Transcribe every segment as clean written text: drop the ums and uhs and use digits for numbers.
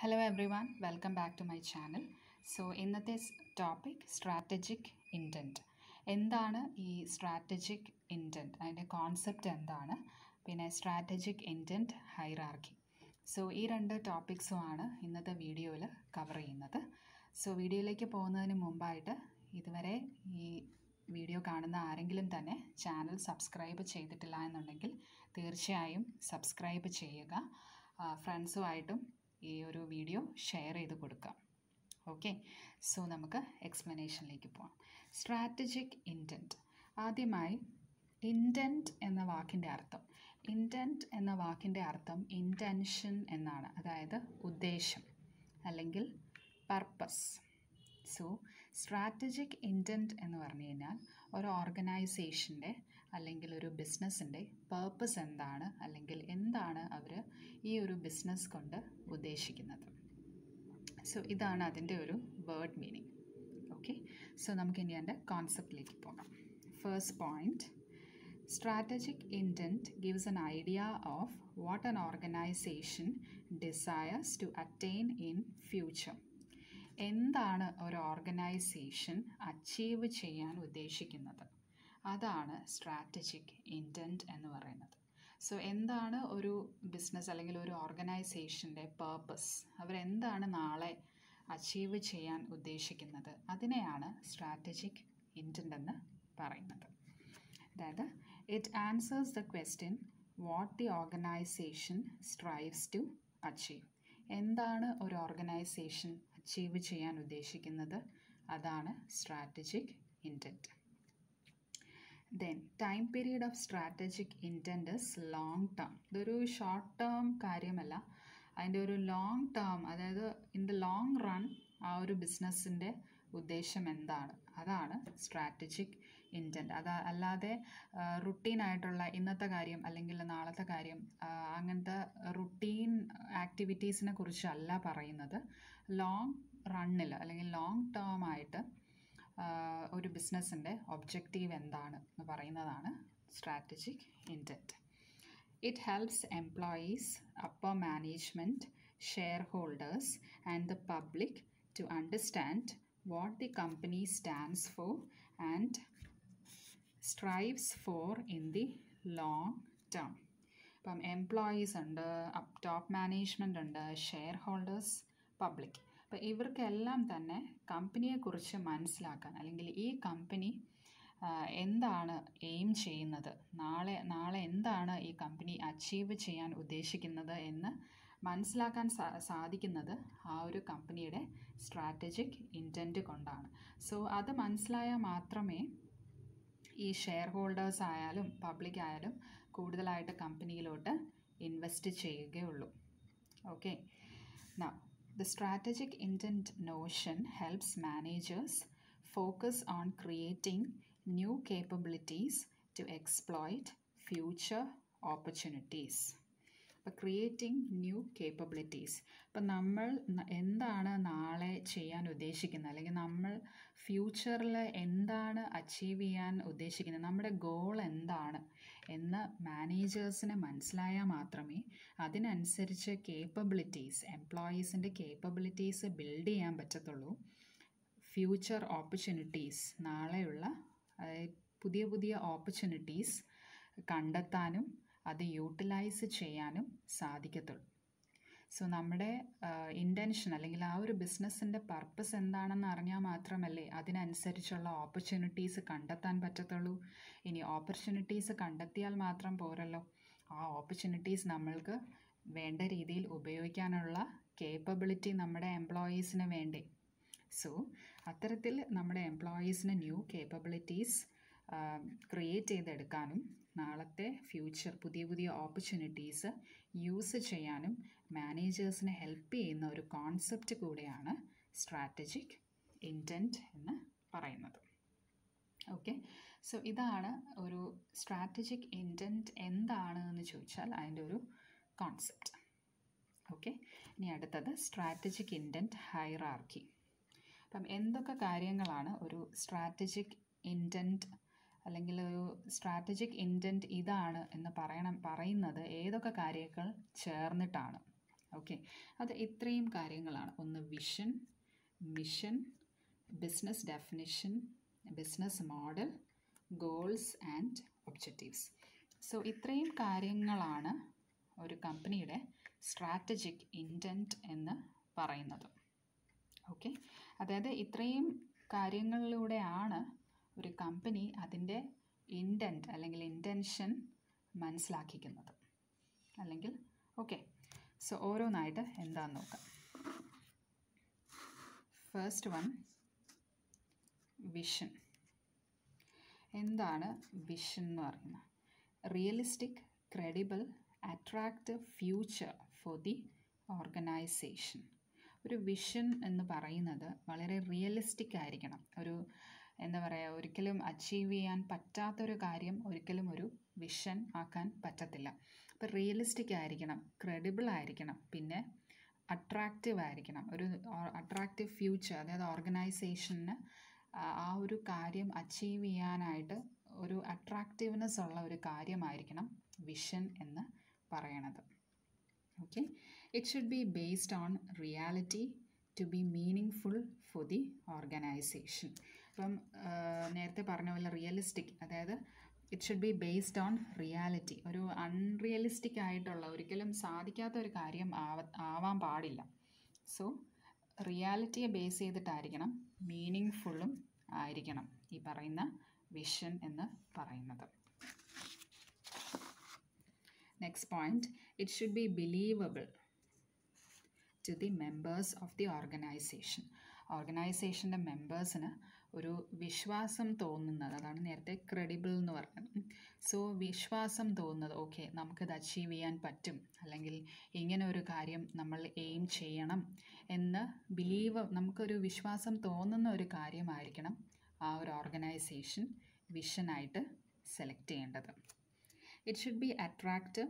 Hello everyone, welcome back to my channel. So in this topic, strategic intent. Endana is strategic intent and a concept endana pina strategic intent hierarchy. So these two topics are in the video cover. So video like video കാണുന്ന ആരെങ്കിലും തന്നെ channel subscribe ചെയ്തിട്ടില്ല എന്നുണ്ടെങ്കിൽ തീർച്ചയായും subscribe ചെയ്യുക ഫ്രണ്ട്സുമായിട്ടും ഈ ഒരു video share ചെയ്തു കൊടുക്കുക ഓക്കേ സോ നമുക്ക് എക്സ്പ്ലനേഷനിലേക്ക് പോകാം സ്ട്രാറ്റജിക് ഇൻറ്റന്റ് ആദ്യമായി ഇൻറ്റന്റ് എന്ന വാക്കിന്റെ അർത്ഥം ഇന്റൻഷൻ എന്നാണ് അതായത് ഉദ്ദേശം അല്ലെങ്കിൽ purpose So, strategic intent ennu parnayinal or organization de allengil oru business inde purpose endana allengil endana avaru ee oru business kondu udeshikkunnathu so idana adinte oru word meaning okay so namukku ini ande concept like pogam first point strategic intent gives an idea of what an organization desires to attain in future എന്താണ് ഒരു organization achieve ചെയ്യാൻ ഉദ്ദേശിക്കുന്നത് അതാണ് strategic intent എന്ന് പറയുന്നത് so എന്താണ് ഒരു business അല്ലെങ്കിൽ ഒരു ഓർഗനൈസേഷൻ്റെ പേർപ്പസ് അവരെന്താണ് നാളെ അച്ചീവ് ചെയ്യാൻ ഉദ്ദേശിക്കുന്നത് അതിനെയാണ് സ്ട്രാറ്റജിക് ഇൻറ്റൻറ്റ് എന്ന് പറയുന്നത് അതായത് it answers the question what the organization strives to achieve എന്താണ് ഒരു ഓർഗനൈസേഷൻ അച്ചീവ് ചെയ്യാൻ ഉദ്ദേശിക്കുന്നത് അതാണ് strategic intent then time period of strategic intent is long term ഇതൊരു ഷോർട്ട് ടേം കാര്യമല്ല അതിൻ്റെ ഒരു ലോങ് ടേം അതായത് ഇൻ ദ ലോങ് റൺ ആ ഒരു ബിസിനസ്സിൻ്റെ ഉദ്ദേശം എന്താണ് അതാണ് സ്ട്രാറ്റജിക് ഇൻറ്റൻറ്റ് അല്ലാതെ റുട്ടീനായിട്ടുള്ള ഇന്നത്തെ കാര്യം അല്ലെങ്കിൽ നാളത്തെ കാര്യം അങ്ങനത്തെ റുട്ടീൻ ആക്ടിവിറ്റീസിനെ കുറിച്ചല്ല പറയുന്നത് ലോങ് റണ്ണിൽ അല്ലെങ്കിൽ ലോങ് ടേം ആയിട്ട് ഒരു ബിസിനസ്സിൻ്റെ ഒബ്ജക്റ്റീവ് എന്താണ് എന്ന് പറയുന്നതാണ് strategic intent it helps employees upper management shareholders and the public to understand what the company stands for and strives for in the long term. From employees under top management under shareholders, public. But ഇവർക്കെല്ലാം തന്നെ കമ്പനിയെക്കുറിച്ച് മനസ്സിലാക്കാൻ അല്ലെങ്കിൽ ഈ company എന്താണ് aim ചെയ്യുന്നത് നാളെ എന്താണ് ഈ കമ്പനി അച്ചീവ് ചെയ്യാൻ ഉദ്ദേശിക്കുന്നത് എന്ന് മനസ്സിലാക്കാൻ സാധിക്കുന്നത് ആ ഒരു കമ്പനിയുടെ സ്ട്രാറ്റജിക് ഇൻറ്റൻറ്റ് കൊണ്ടാണ് സോ അത് മനസ്സിലായാൽ മാത്രമേ ഈ ഷെയർ ഹോൾഡേഴ്സ് ആയാലും പബ്ലിക് ആയാലും കൂടുതലായിട്ട് കമ്പനിയിലോട്ട് ഇൻവെസ്റ്റ് ചെയ്യുകയുള്ളൂ okay now the strategic intent notion helps managers focus on creating new capabilities to exploit future opportunities creating new capabilities ഇപ്പം നമ്മൾ എന്താണ് നാളെ ചെയ്യാൻ ഉദ്ദേശിക്കുന്നത് അല്ലെങ്കിൽ നമ്മൾ ഫ്യൂച്ചറിൽ എന്താണ് അച്ചീവ് ചെയ്യാൻ ഉദ്ദേശിക്കുന്നത് നമ്മുടെ ഗോൾ എന്താണ് എന്ന് മാനേജേഴ്സിന് മനസ്സിലായാൽ മാത്രമേ അതിനനുസരിച്ച് കേപ്പബിലിറ്റീസ് എംപ്ലോയീസിൻ്റെ കേപ്പബിലിറ്റീസ് ബിൽഡ് ചെയ്യാൻ പറ്റത്തുള്ളൂ ഫ്യൂച്ചർ ഓപ്പർച്യൂണിറ്റീസ് നാളെയുള്ള പുതിയ പുതിയ ഓപ്പർച്യൂണിറ്റീസ് കണ്ടെത്താനും അത് യൂട്ടിലൈസ് ചെയ്യാനും സാധിക്കത്തുള്ളൂ സോ നമ്മുടെ ഇൻറ്റൻഷൻ അല്ലെങ്കിൽ ആ ഒരു ബിസിനസ്സിൻ്റെ പർപ്പസ് എന്താണെന്ന് അറിഞ്ഞാൽ മാത്രമല്ലേ അതിനനുസരിച്ചുള്ള ഓപ്പർച്യൂണിറ്റീസ് കണ്ടെത്താൻ പറ്റത്തുള്ളൂ ഇനി ഓപ്പർച്യൂണിറ്റീസ് കണ്ടെത്തിയാൽ മാത്രം പോരല്ലോ ആ ഓപ്പർച്യൂണിറ്റീസ് നമ്മൾക്ക് വേണ്ട രീതിയിൽ ഉപയോഗിക്കാനുള്ള കേപ്പബിലിറ്റി നമ്മുടെ എംപ്ലോയീസിന് വേണ്ടേ സോ അത്തരത്തിൽ നമ്മുടെ എംപ്ലോയീസിന് ന്യൂ കേപ്പബിലിറ്റീസ് ക്രിയേറ്റ് ചെയ്തെടുക്കാനും നാളത്തെ ഫ്യൂച്ചർ പുതിയ പുതിയ ഓപ്പർച്യൂണിറ്റീസ് യൂസ് ചെയ്യാനും മാനേജേഴ്സിനെ ഹെൽപ്പ് ചെയ്യുന്ന ഒരു കോൺസെപ്റ്റ് കൂടെയാണ് സ്ട്രാറ്റജിക് ഇൻറ്റൻറ്റ് എന്ന് പറയുന്നത് ഓക്കെ സോ ഇതാണ് ഒരു സ്ട്രാറ്റജിക് ഇൻറ്റൻറ്റ് എന്താണ് എന്ന് ചോദിച്ചാൽ അതിൻ്റെ ഒരു കോൺസെപ്റ്റ് ഓക്കെ ഇനി അടുത്തത് സ്ട്രാറ്റജിക് ഇൻറ്റൻറ്റ് ഹൈറാർക്കി അപ്പം എന്തൊക്കെ കാര്യങ്ങളാണ് ഒരു സ്ട്രാറ്റജിക് ഇൻറ്റൻറ്റ് അല്ലെങ്കിൽ ഒരു സ്ട്രാറ്റജിക് ഇൻറ്റൻറ്റ് ഇതാണ് എന്ന് പറയുന്നത് ഏതൊക്കെ കാര്യങ്ങൾ ചേർന്നിട്ടാണ് Okay. That's itrayum karyangalana. One vision, mission, business definition, business model, goals and objectives. So itrayum karyangalana oru company ide strategic intent ennu parayunnathu. Okay. That's itrayum karyangaliludeyana oru company adinte intent allengil intention മനസ്സിലാക്കിക്കുന്നത് അല്ലെങ്കിൽ okay so ഓരോന്നായിട്ട് എന്താണെന്ന് നോക്കാം first one vision എന്താണ് vision എന്ന് പറയുന്നത് realistic credible attractive future for the organization ഒരു vision എന്ന് പറയുന്നത് വളരെ റിയലിസ്റ്റിക് ആയിരിക്കണം ഒരു എന്താ പറയുക ഒരിക്കലും അച്ചീവ് ചെയ്യാൻ പറ്റാത്തൊരു കാര്യം ഒരിക്കലും ഒരു വിഷൻ ആക്കാൻ പറ്റത്തില്ല അപ്പോൾ റിയലിസ്റ്റിക് ആയിരിക്കണം ക്രെഡിബിൾ ആയിരിക്കണം പിന്നെ അട്രാക്റ്റീവ് ആയിരിക്കണം ഒരു അട്രാക്റ്റീവ് ഫ്യൂച്ചർ അതായത് ഓർഗനൈസേഷന് ആ ഒരു കാര്യം അച്ചീവ് ചെയ്യാനായിട്ട് ഒരു അട്രാക്റ്റീവ്നെസ് ഉള്ള ഒരു കാര്യമായിരിക്കണം വിഷൻ എന്ന് പറയണത് okay it should be based on reality to be meaningful for the organization. അപ്പം നേരത്തെ പറഞ്ഞ പോലെ റിയലിസ്റ്റിക് അതായത് it should be based on reality ഒരു അൺറിയലിസ്റ്റിക് ആയിട്ടുള്ള ഒരിക്കലും സാധിക്കാത്ത ഒരു കാര്യം ആവാൻ പാടില്ല സോ റിയാലിറ്റിയെ ബേസ് ചെയ്തിട്ടായിരിക്കണം മീനിങ്ഫുള്ളും ആയിരിക്കണം ഈ പറയുന്ന വിഷൻ എന്ന് പറയുന്നത് next point it should be believable to the members of the organization. Organization the members na oru vishwasam thonnunadu adana nerthe credible nu parayunnu. So vishwasam thonnunadu okay namukku ad achieve cheyan pattum allengil ingane oru karyam nammal aim cheyanam enna believe namukku oru vishwasam thonnunna oru karyam aayirikkanam aa oru organization vision aayittu select cheyendathu. It should be attractive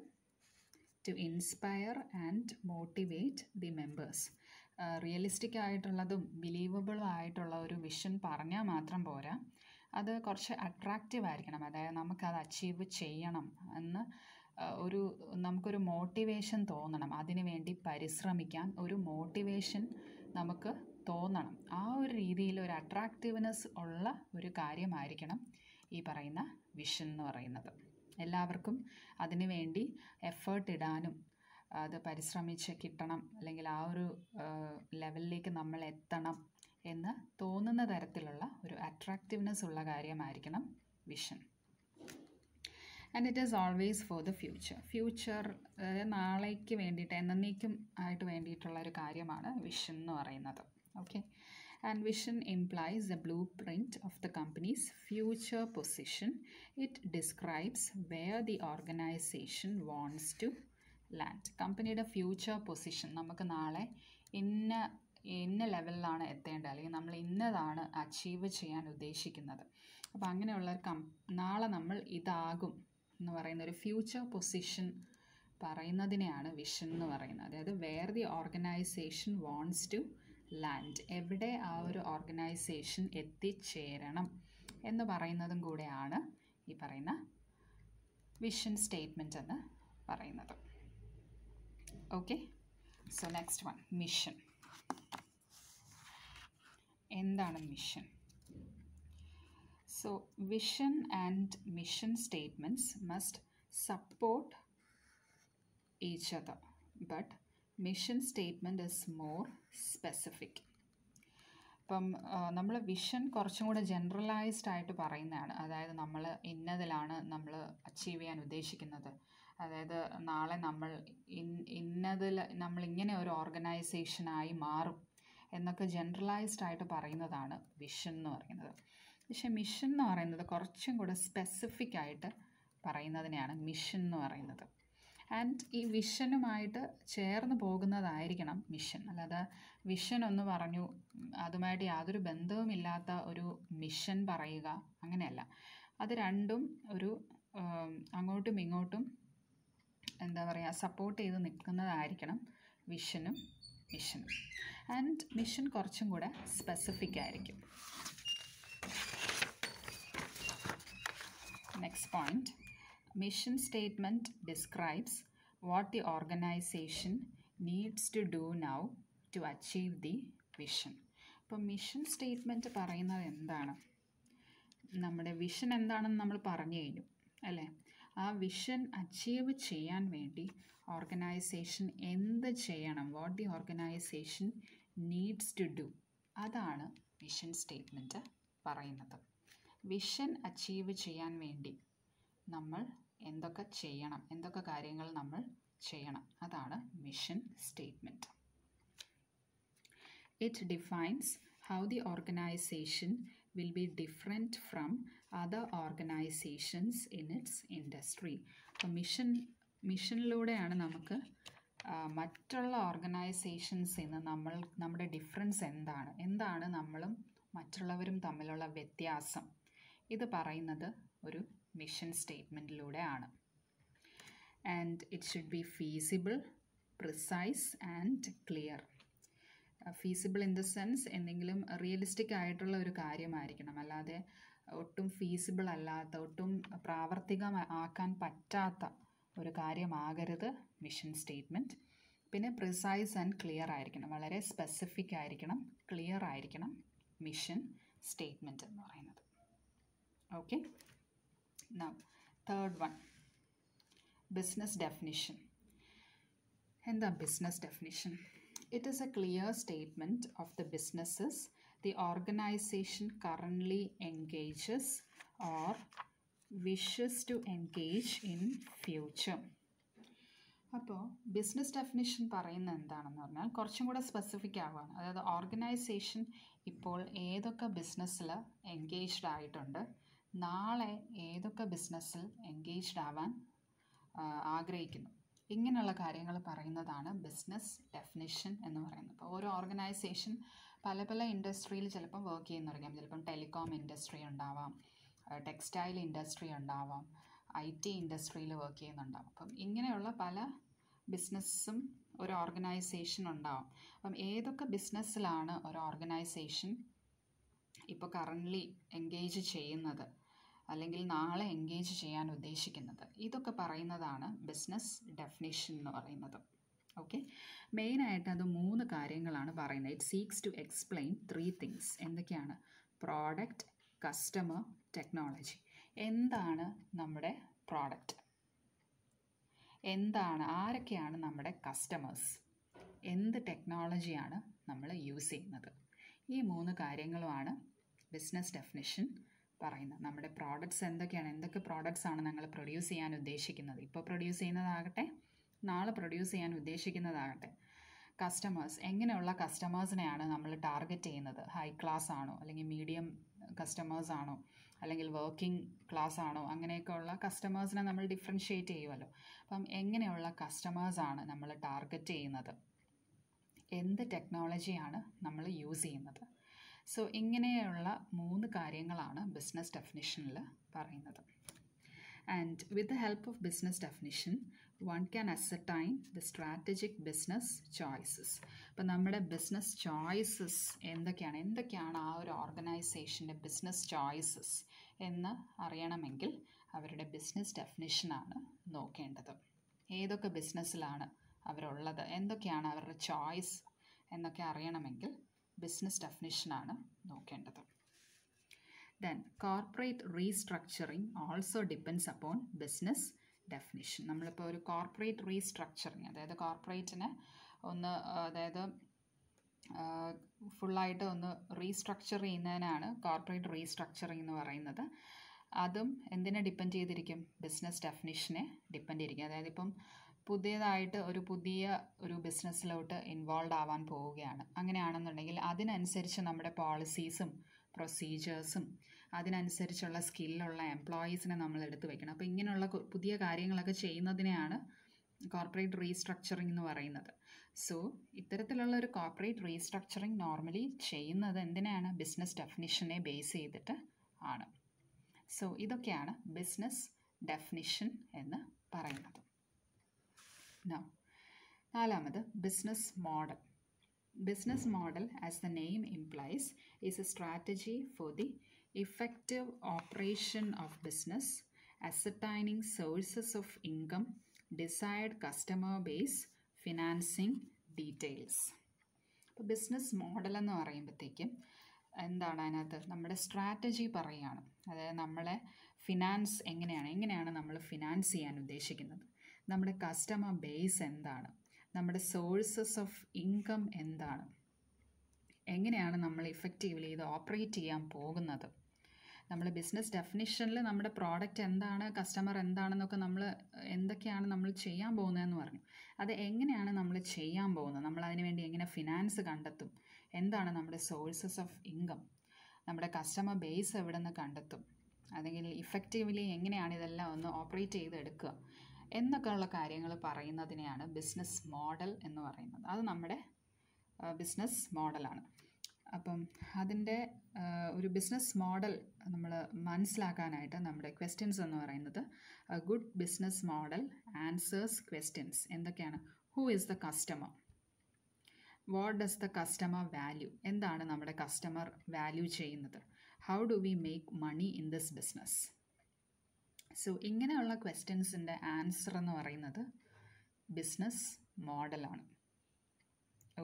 to inspire and motivate the members. Realistic ആയിട്ടുള്ളതും believable ആയിട്ടുള്ള ഒരു vision പറഞ്ഞാൽ മാത്രം പോരാ അത് കുറച്ച് attractive ആയിരിക്കണം അതായത് നമുക്കത് അച്ചീവ് ചെയ്യണം എന്ന് ഒരു നമുക്കൊരു മോട്ടിവേഷൻ തോന്നണം അതിനു വേണ്ടി പരിശ്രമിക്കാൻ ഒരു മോട്ടിവേഷൻ നമുക്ക് തോന്നണം ആ ഒരു രീതിയിൽ ഒരു അട്രാക്റ്റീവ്നെസ് ഉള്ള ഒരു കാര്യമായിരിക്കണം ഈ പറയുന്ന വിഷൻ എന്ന് പറയുന്നത് എല്ലാവർക്കും അതിനു വേണ്ടി എഫേർട്ട് ഇടാനും അത് പരിശ്രമിച്ച് കിട്ടണം അല്ലെങ്കിൽ ആ ഒരു ലെവലിലേക്ക് നമ്മൾ എത്തണം എന്ന് തോന്നുന്ന തരത്തിലുള്ള ഒരു അട്രാക്റ്റീവ്നെസ് ഉള്ള കാര്യമായിരിക്കണം vision and it is always for the future future നാളേക്ക് വേണ്ടിയിട്ട് എന്നേക്കും ആയിട്ട് വേണ്ടിയിട്ടുള്ള ഒരു കാര്യമാണ് വിഷൻ എന്ന് പറയുന്നത് okay And vision implies the blueprint of the company's future position. It describes where the organization wants to land. Company's future position. നമുക്ക് നാളെ ഇന്ന ലെവലിലാണ് എത്തേണ്ടത് അല്ലെങ്കിൽ നമ്മൾ ഇന്നതാണ് അച്ചീവ് ചെയ്യാൻ ഉദ്ദേശിക്കുന്നത് അപ്പോൾ അങ്ങനെയുള്ള നാളെ നമ്മൾ ഇതാകും എന്ന് പറയുന്ന ഒരു ഫ്യൂച്ചർ പൊസിഷൻ പറയുന്നതിനെയാണ് വിഷൻ എന്ന് പറയുന്നത് അതായത് where the organization wants to land എവിടെ ആ ഒരു ഓർഗനൈസേഷൻ എത്തിച്ചേരണം എന്ന് പറയുന്നതും കൂടെയാണ് ഈ പറയുന്ന വിഷൻ സ്റ്റേറ്റ്മെൻ്റ് എന്ന് പറയുന്നത് okay so next one mission എന്താണ് mission so vision and mission statements must support each other but mission statement is more specific ഇപ്പം നമ്മൾ വിഷൻ കുറച്ചും കൂടെ ജനറലൈസ്ഡ് ആയിട്ട് പറയുന്നതാണ് അതായത് നമ്മൾ ഇന്നതിലാണ് നമ്മൾ അച്ചീവ് ചെയ്യാൻ ഉദ്ദേശിക്കുന്നത് അതായത് നാളെ നമ്മൾ ഇന്നതിൽ നമ്മളിങ്ങനെ ഒരു ഓർഗനൈസേഷനായി മാറും എന്നൊക്കെ ജനറലൈസ്ഡ് ആയിട്ട് പറയുന്നതാണ് വിഷൻ എന്ന് പറയുന്നത് പക്ഷേ മിഷൻ എന്ന് പറയുന്നത് കുറച്ചും കൂടെ സ്പെസിഫിക് ആയിട്ട് പറയുന്നതിനെയാണ് മിഷൻ എന്ന് പറയുന്നത് ആൻഡ് ഈ വിഷനുമായിട്ട് ചേർന്ന് പോകുന്നതായിരിക്കണം മിഷൻ അല്ലാതെ വിഷൻ ഒന്ന് പറഞ്ഞു അതുമായിട്ട് യാതൊരു ബന്ധവുമില്ലാത്ത ഒരു മിഷൻ പറയുക അങ്ങനെയല്ല അത് രണ്ടും ഒരു അങ്ങോട്ടും ഇങ്ങോട്ടും എന്താ പറയുക സപ്പോർട്ട് ചെയ്ത് നിൽക്കുന്നതായിരിക്കണം വിഷനും മിഷനും ആൻഡ് മിഷൻ കുറച്ചും കൂടെ സ്പെസിഫിക് ആയിരിക്കും next point Mission statement describes what the organization needs to do now to achieve the vision. അപ്പോൾ മിഷൻ സ്റ്റേറ്റ്മെൻറ്റ് പറയുന്നത് എന്താണ്? നമ്മുടെ വിഷൻ എന്താണെന്ന് നമ്മൾ പറഞ്ഞു കഴിഞ്ഞു അല്ലേ? ആ വിഷൻ അച്ചീവ് ചെയ്യാൻ വേണ്ടി ഓർഗനൈസേഷൻ എന്ത് ചെയ്യണം, what the organisation needs to do, അതാണ് വിഷൻ സ്റ്റേറ്റ്മെൻറ്റ് പറയുന്നത്. വിഷൻ അച്ചീവ് ചെയ്യാൻ വേണ്ടി നമ്മൾ എന്തൊക്കെ ചെയ്യണം, എന്തൊക്കെ കാര്യങ്ങൾ നമ്മൾ ചെയ്യണം, അതാണ് mission statement. It defines how the organization will be different from other organizations in its industry. അപ്പോൾ മിഷനിലൂടെയാണ് നമുക്ക് മറ്റുള്ള ഓർഗനൈസേഷൻസിൽ നിന്ന് നമ്മുടെ ഡിഫറൻസ് എന്താണ്, നമ്മളും മറ്റുള്ളവരും തമ്മിലുള്ള വ്യത്യാസം, ഇത് പറയുന്നത് ഒരു മിഷൻ സ്റ്റേറ്റ്മെൻറ്റിലൂടെയാണ്. And it should be feasible, precise and clear. Feasible in the sense എന്തെങ്കിലും റിയലിസ്റ്റിക് ആയിട്ടുള്ള ഒരു കാര്യമായിരിക്കണം, അല്ലാതെ ഒട്ടും ഫീസിബിൾ അല്ലാത്ത, ഒട്ടും പ്രാവർത്തികമാക്കാൻ പറ്റാത്ത ഒരു കാര്യമാകരുത് മിഷൻ സ്റ്റേറ്റ്മെൻറ്റ്. പിന്നെ പ്രിസൈസ് ആൻഡ് ക്ലിയർ ആയിരിക്കണം, വളരെ സ്പെസിഫിക് ആയിരിക്കണം, ക്ലിയർ ആയിരിക്കണം മിഷൻ സ്റ്റേറ്റ്മെൻറ്റ് എന്ന് പറയുന്നത്. Okay, now third one, business definition. എന്താ business definition? It is a clear statement of the businesses the organization currently engages or wishes to engage in future. അപ്പോൾ business definition പറയുന്നത് എന്താണെന്ന് പറഞ്ഞാൽ കുറച്ചും കൂടെ സ്പെസിഫിക് ആവുകയാണ്. അതായത് ഓർഗനൈസേഷൻ ഇപ്പോൾ ഏതൊക്കെ ബിസിനസ്സിൽ എൻഗേജ്ഡ് ആയിട്ടുണ്ട്, നാളെ ഏതൊക്കെ ബിസിനസ്സിൽ എൻഗേജ്ഡ് ആവാൻ ആഗ്രഹിക്കുന്നു, ഇങ്ങനെയുള്ള കാര്യങ്ങൾ പറയുന്നതാണ് ബിസിനസ് ഡെഫിനിഷൻ എന്ന് പറയുന്നത്. അപ്പോൾ ഓരോ ഓർഗനൈസേഷൻ പല പല ഇൻഡസ്ട്രിയിൽ ചിലപ്പം വർക്ക് ചെയ്യുന്നവരായിരിക്കാം. ചിലപ്പം ടെലികോം ഇൻഡസ്ട്രി ഉണ്ടാവാം, ടെക്സ്റ്റൈൽ ഇൻഡസ്ട്രി ഉണ്ടാവാം, IT ഇൻഡസ്ട്രിയിൽ വർക്ക് ചെയ്യുന്നുണ്ടാവും. അപ്പം ഇങ്ങനെയുള്ള പല ബിസിനസ്സും ഒരു ഓർഗനൈസേഷൻ ഉണ്ടാവും. അപ്പം ഏതൊക്കെ ബിസിനസ്സിലാണ് ഒരു ഓർഗനൈസേഷൻ ഇപ്പോൾ കറൻ്റ്ലി എൻഗേജ് ചെയ്യുന്നത്, അല്ലെങ്കിൽ നാളെ എൻഗേജ് ചെയ്യാൻ ഉദ്ദേശിക്കുന്നത്, ഇതൊക്കെ പറയുന്നതാണ് ബിസിനസ് ഡെഫിനിഷൻ എന്ന് പറയുന്നത്. ഓക്കെ, മെയിനായിട്ട് അത് മൂന്ന് കാര്യങ്ങളാണ് പറയുന്നത്. It seeks to explain 3 things. എന്തൊക്കെയാണ്? Product, customer, technology. എന്താണ് നമ്മുടെ പ്രോഡക്റ്റ്, എന്താണ്, ആരൊക്കെയാണ് നമ്മുടെ കസ്റ്റമേഴ്സ്, എന്ത് ടെക്നോളജിയാണ് നമ്മൾ യൂസ് ചെയ്യുന്നത്, ഈ 3 കാര്യങ്ങളുമാണ് ബിസിനസ് ഡെഫിനിഷൻ പറയുന്നത്. നമ്മുടെ പ്രോഡക്റ്റ്സ് എന്തൊക്കെയാണ്, എന്തൊക്കെ പ്രോഡക്റ്റ്സാണ് ഞങ്ങൾ പ്രൊഡ്യൂസ് ചെയ്യാൻ ഉദ്ദേശിക്കുന്നത്, ഇപ്പോൾ പ്രൊഡ്യൂസ് ചെയ്യുന്നതാകട്ടെ നാളെ പ്രൊഡ്യൂസ് ചെയ്യാൻ ഉദ്ദേശിക്കുന്നതാകട്ടെ. കസ്റ്റമേഴ്സ്, എങ്ങനെയുള്ള കസ്റ്റമേഴ്സിനെയാണ് നമ്മൾ ടാർഗറ്റ് ചെയ്യുന്നത്, ഹൈ ക്ലാസ് ആണോ അല്ലെങ്കിൽ മീഡിയം കസ്റ്റമേഴ്സ് ആണോ അല്ലെങ്കിൽ വർക്കിംഗ് ക്ലാസ് ആണോ, അങ്ങനെയൊക്കെയുള്ള കസ്റ്റമേഴ്സിനെ നമ്മൾ ഡിഫറൻഷ്യേറ്റ് ചെയ്യുമല്ലോ. അപ്പം എങ്ങനെയുള്ള കസ്റ്റമേഴ്സാണ് നമ്മൾ ടാർഗറ്റ് ചെയ്യുന്നത്, എന്ത് ടെക്നോളജിയാണ് നമ്മൾ യൂസ് ചെയ്യുന്നത്. സോ ഇങ്ങനെയുള്ള 3 കാര്യങ്ങളാണ് ബിസിനസ് ഡെഫിനിഷനിൽ പറയുന്നത്. And with the help of business definition one can ascertain the strategic business choices. അപ്പോൾ നമ്മുടെ ബിസിനസ് ചോയ്സസ് എന്തൊക്കെയാണ്, ആ ഒരു ഓർഗനൈസേഷൻ്റെ ബിസിനസ് ചോയ്സസ് എന്ന് അറിയണമെങ്കിൽ അവരുടെ ബിസിനസ് ഡെഫിനിഷനാണ് നോക്കേണ്ടത്. ഏതൊക്കെ ബിസിനസ്സിലാണ് അവരുള്ളത്, എന്തൊക്കെയാണ് അവരുടെ ചോയ്സ് എന്നൊക്കെ അറിയണമെങ്കിൽ ബിസിനസ് ഡെഫിനിഷനാണ് നോക്കേണ്ടത്. Then corporate restructuring also depends upon business definition. നമ്മളിപ്പോൾ ഒരു കോർപ്പറേറ്റ് റീസ്ട്രക്ചറിങ്, അതായത് കോർപ്പറേറ്റിനെ ഒന്ന്, അതായത് ഫുള്ളായിട്ട് ഒന്ന് റീസ്ട്രക്ചർ ചെയ്യുന്നതിനാണ് കോർപ്പറേറ്റ് റീസ്ട്രക്ചറിങ് എന്ന് പറയുന്നത്. അതും എന്തിനെ ഡിപ്പെൻഡ് ചെയ്തിരിക്കും? ബിസിനസ് ഡെഫിനിഷനെ ഡിപ്പെൻഡ് ചെയ്തിരിക്കും. അതായത് ഇപ്പം പുതിയതായിട്ട് ഒരു ബിസിനസ്സിലോട്ട് ഇൻവോൾവ് ആവാൻ പോവുകയാണ്, അങ്ങനെയാണെന്നുണ്ടെങ്കിൽ അതിനനുസരിച്ച് നമ്മുടെ പോളിസീസും പ്രൊസീജിയേഴ്സും അതിനനുസരിച്ചുള്ള സ്കില്ലുള്ള എംപ്ലോയീസിനെ നമ്മൾ എടുത്ത് വയ്ക്കണം. അപ്പോൾ ഇങ്ങനെയുള്ള പുതിയ കാര്യങ്ങളൊക്കെ ചെയ്യുന്നതിനെയാണ് കോർപ്പറേറ്റ് റീസ്ട്രക്ചറിങ് എന്ന് പറയുന്നത്. സോ ഇത്തരത്തിലുള്ള ഒരു കോർപ്പറേറ്റ് റീസ്ട്രക്ചറിങ് നോർമലി ചെയ്യുന്നത് എന്തിനാണ്? ബിസിനസ് ഡെഫിനിഷനെ ബേസ് ചെയ്തിട്ട് ആണ്. സോ ഇതൊക്കെയാണ് ബിസിനസ് ഡെഫിനിഷൻ എന്ന് പറയുന്നത്. നാലാമത് business model. Business model as the name implies is a strategy for the effective operation of business, ascertaining sources of income, desired customer base, financing details. Business model ennu parayumbothekkum endana adathu nammade strategy parayana adey nammale finance enganeyana nammal finance cheyan udheshikkunnathu nammade customer base endana nammade sources of income endana enganeyana nammal effectively idu operate cheyan pogunnathu നമ്മുടെ business ഡെഫിനിഷനിൽ നമ്മുടെ product എന്താണ് customer എന്താണെന്നൊക്കെ നമ്മൾ എന്തൊക്കെയാണ് നമ്മൾ ചെയ്യാൻ പോകുന്നതെന്ന് പറഞ്ഞു. അത് എങ്ങനെയാണ് നമ്മൾ ചെയ്യാൻ പോകുന്നത്, നമ്മൾ അതിനുവേണ്ടി എങ്ങനെ ഫിനാൻസ് കണ്ടെത്തും, എന്താണ് നമ്മുടെ സോഴ്സസ് ഓഫ് ഇൻകം, നമ്മുടെ കസ്റ്റമർ ബേസ് എവിടെ നിന്ന് കണ്ടെത്തും, അല്ലെങ്കിൽ ഇഫക്റ്റീവ്ലി എങ്ങനെയാണ് ഇതെല്ലാം ഒന്ന് ഓപ്പറേറ്റ് ചെയ്തെടുക്കുക എന്നൊക്കെയുള്ള കാര്യങ്ങൾ പറയുന്നതിനെയാണ് ബിസിനസ് മോഡൽ എന്ന് പറയുന്നത്. അത് നമ്മുടെ ബിസിനസ് മോഡലാണ്. അപ്പം അതിൻ്റെ ഒരു ബിസിനസ് മോഡൽ നമ്മൾ മനസ്സിലാക്കാനായിട്ട് നമ്മുടെ ക്വസ്റ്റ്യൻസ് എന്ന് പറയുന്നത് good business model answers questions എന്തൊക്കെയാണ്. Who is the customer, what does the customer value, എന്താണ് നമ്മുടെ കസ്റ്റമർ വാല്യൂ ചെയ്യുന്നത്, how do we make money in this business. So ഇങ്ങനെയുള്ള ക്വസ്റ്റ്യൻസിൻ്റെ ആൻസർ എന്ന് പറയുന്നത് ബിസിനസ് മോഡലാണ്.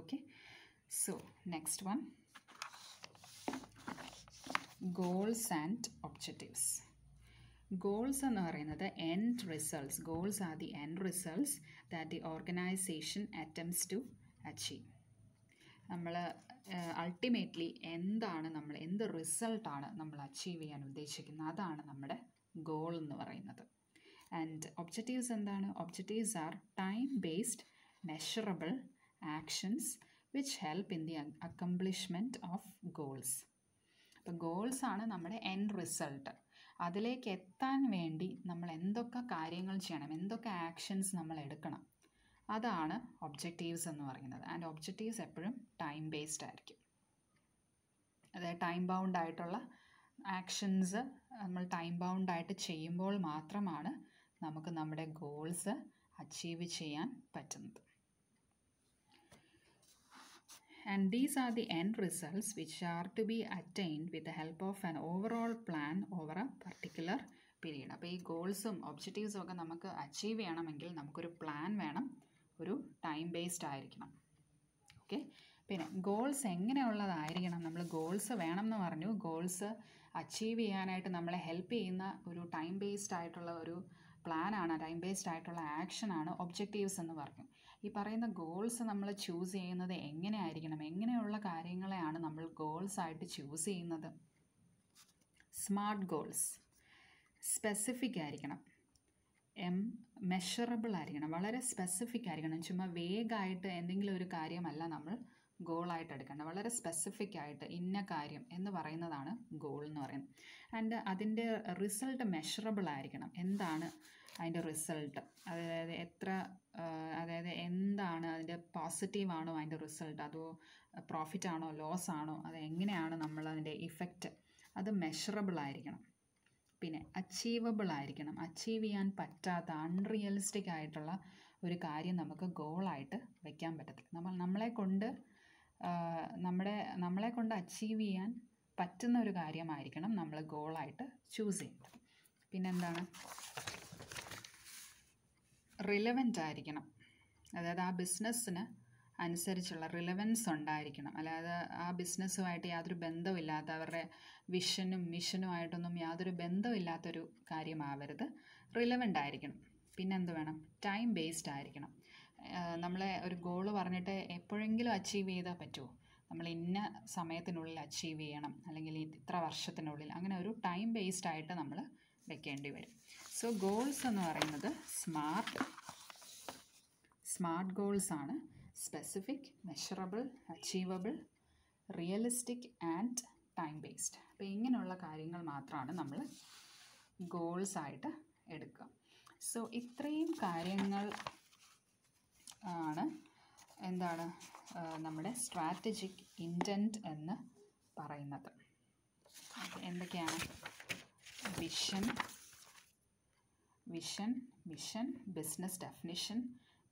Okay, so next one, goals and objectives. Goals എന്ന് പറയുന്നത് end results. Goals are the end results that the organisation attempts to achieve. നമ്മൾ ultimately എന്താണ് നമ്മൾ എന്ത് റിസൾട്ടാണ് നമ്മൾ അച്ചീവ് ചെയ്യാൻ ഉദ്ദേശിക്കുന്നത്, അതാണ് നമ്മുടെ ഗോൾ എന്ന് പറയുന്നത്. ആൻഡ് ഒബ്ജക്റ്റീവ്സ് എന്താണ്? Objectives are time based measurable actions which help in the accomplishment of goals. അപ്പോൾ ഗോൾസ് ആണ് നമ്മുടെ എൻഡ് റിസൾട്ട്. അതിലേക്ക് എത്താൻ വേണ്ടി നമ്മൾ എന്തൊക്കെ കാര്യങ്ങൾ ചെയ്യണം, എന്തൊക്കെ ആക്ഷൻസ് നമ്മൾ എടുക്കണം, അതാണ് ഒബ്ജക്റ്റീവ്സ് എന്ന് പറയുന്നത്. ആൻഡ് ഒബ്ജക്റ്റീവ്സ് എപ്പോഴും ടൈം ബേസ്ഡ് ആയിരിക്കും. അതായത് ടൈം ബൗണ്ട് ആയിട്ടുള്ള ആക്ഷൻസ് നമ്മൾ ടൈം ബൗണ്ട് ആയിട്ട് ചെയ്യുമ്പോൾ മാത്രമാണ് നമുക്ക് നമ്മുടെ ഗോൾസ് അച്ചീവ് ചെയ്യാൻ പറ്റുന്നത്. And these are the end results which are to be attained with the help of an overall plan over a particular period. അപ്പോൾ ഈ ഗോൾസും ഒബ്ജക്റ്റീവ്സും ഒക്കെ നമുക്ക് അച്ചീവ് ചെയ്യണമെങ്കിൽ നമുക്കൊരു പ്ലാൻ വേണം, ഒരു ടൈം ബേസ്ഡ് ആയിരിക്കണം. ഓക്കെ, പിന്നെ ഗോൾസ് എങ്ങനെയുള്ളതായിരിക്കണം? നമ്മൾ ഗോൾസ് വേണം എന്ന് പറഞ്ഞു. ഗോൾസ് അച്ചീവ് ചെയ്യാനായിട്ട് നമ്മളെ ഹെൽപ്പ് ചെയ്യുന്ന ഒരു ടൈം ബേസ്ഡ് ആയിട്ടുള്ള ഒരു പ്ലാനാണ്, ടൈം ബേസ്ഡ് ആയിട്ടുള്ള ആക്ഷനാണ് ഒബ്ജക്റ്റീവ്സ് എന്ന് പറഞ്ഞു. ഈ പറയുന്ന ഗോൾസ് നമ്മൾ ചൂസ് ചെയ്യുന്നത് എങ്ങനെയായിരിക്കണം? എങ്ങനെയുള്ള കാര്യങ്ങളെയാണ് നമ്മൾ ഗോൾസ് ആയിട്ട് ചൂസ് ചെയ്യുന്നത്? സ്മാർട്ട് ഗോൾസ്, സ്പെസിഫിക് ആയിരിക്കണം, മെഷറബിൾ ആയിരിക്കണം, വളരെ സ്പെസിഫിക് ആയിരിക്കണം. ചുമ്മാ വേഗമായിട്ട് എന്തെങ്കിലും ഒരു കാര്യമല്ല നമ്മൾ ഗോളായിട്ട് എടുക്കേണ്ടത്. വളരെ സ്പെസിഫിക് ആയിട്ട് ഇന്ന കാര്യം എന്ന് പറയുന്നതാണ് ഗോൾ എന്ന് പറയുന്നത്. ആൻഡ് അതിൻ്റെ റിസൾട്ട് മെഷറബിൾ ആയിരിക്കണം. എന്താണ് അതിൻ്റെ റിസൾട്ട്? അതായത് എത്ര, അതായത് എന്താണ് അതിൻ്റെ പോസിറ്റീവാണോ അതിൻ്റെ റിസൾട്ട്, അതോ പ്രോഫിറ്റ് ആണോ ലോസ് ആണോ, അത് എങ്ങനെയാണ് നമ്മൾ അതിൻ്റെ ഇഫക്റ്റ്, അത് മെഷറബിൾ ആയിരിക്കണം. പിന്നെ അച്ചീവബിൾ ആയിരിക്കണം. അച്ചീവ് ചെയ്യാൻ പറ്റാത്ത അൺറിയലിസ്റ്റിക് ആയിട്ടുള്ള ഒരു കാര്യം നമുക്ക് ഗോളായിട്ട് വയ്ക്കാൻ പറ്റത്തില്ല. നമ്മളെ കൊണ്ട് അച്ചീവ് ചെയ്യാൻ പറ്റുന്ന ഒരു കാര്യമായിരിക്കണം നമ്മൾ ഗോളായിട്ട് ചൂസ് ചെയ്യുന്നത്. പിന്നെന്താണ്? റിലവൻ്റ് ആയിരിക്കണം. അതായത് ആ ബിസിനസ്സിന് അനുസരിച്ചുള്ള റിലവൻസ് ഉണ്ടായിരിക്കണം. അല്ലാതെ ആ ബിസിനസ്സുമായിട്ട് യാതൊരു ബന്ധമില്ലാത്ത, അവരുടെ വിഷനും മിഷനുമായിട്ടൊന്നും യാതൊരു ബന്ധമില്ലാത്തൊരു കാര്യമാവരുത്. റിലവൻ്റ് ആയിരിക്കണം. പിന്നെന്ത് വേണം? ടൈം ബേസ്ഡ് ആയിരിക്കണം. നമ്മളെ ഒരു ഗോൾ പറഞ്ഞിട്ട് എപ്പോഴെങ്കിലും അച്ചീവ് ചെയ്താൽ പറ്റുമോ? നമ്മൾ ഇന്ന സമയത്തിനുള്ളിൽ അച്ചീവ് ചെയ്യണം, അല്ലെങ്കിൽ ഇത്ര വർഷത്തിനുള്ളിൽ, അങ്ങനെ ഒരു ടൈം ബേസ്ഡ് ആയിട്ട് നമ്മൾ വെക്കേണ്ടി വരും. സോ ഗോൾസ് എന്ന് പറയുന്നത് സ്മാർട്ട് ഗോൾസ് ആണ്. Specific, measurable, achievable, realistic and time based. അപ്പോൾ ഇങ്ങനെയുള്ള കാര്യങ്ങൾ മാത്രമാണ് നമ്മൾ ഗോൾസ് ആയിട്ട് എടുക്കുക. സോ ഇത്രയും കാര്യങ്ങൾ ആണ് എന്താണ് നമ്മുടെ സ്ട്രാറ്റജിക് ഇൻറ്റൻറ്റ് എന്ന് പറയുന്നത്. എന്തൊക്കെയാണ്? Vision, mission, business definition,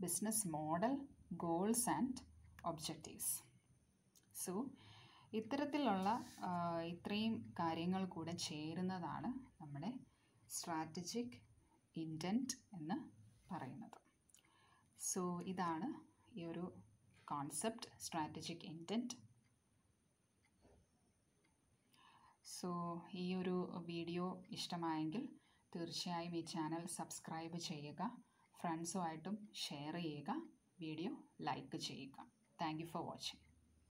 business model, goals and objectives. So ഇത്തരത്തിലുള്ള ഇത്രയും കാര്യങ്ങൾ കൂടെ ചേരുന്നതാണ് നമ്മുടെ സ്ട്രാറ്റജിക് ഇൻറ്റൻറ്റ് എന്ന് പറയുന്നത്. സോ ഇതാണ് ഈ ഒരു concept, strategic intent. So, ഈ ഒരു വീഡിയോ ഇഷ്ടമായെങ്കിൽ തീർച്ചയായും ഈ ചാനൽ സബ്സ്ക്രൈബ് ചെയ്യുക, ഫ്രണ്ട്സുമായിട്ടും ഷെയർ ചെയ്യുക, വീഡിയോ ലൈക്ക് ചെയ്യുക. Thank you for watching.